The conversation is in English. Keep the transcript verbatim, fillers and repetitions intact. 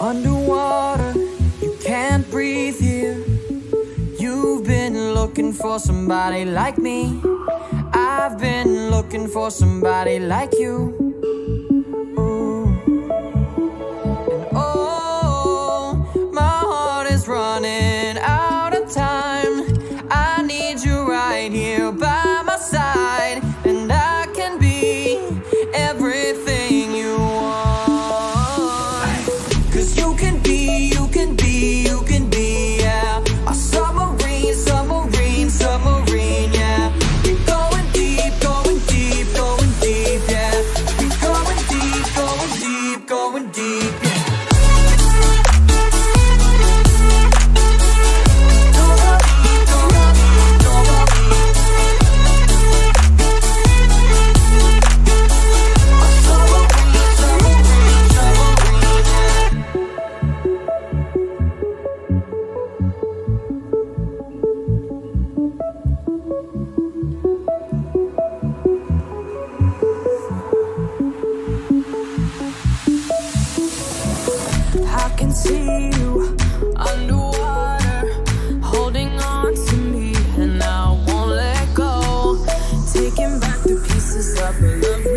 Underwater, you can't breathe here. You've been looking for somebody like me. I've been looking for somebody like you. Ooh. And oh, my heart is running out of time. I need you right here by my side. And I can be everything you want. 'Cause you can be, you can be, you can be, yeah. A submarine, submarine, submarine, yeah. We're going deep, going deep, going deep, yeah. We're going deep, going deep, going deep, yeah. I can see you underwater, holding on to me, and I won't let go, taking back the pieces of love.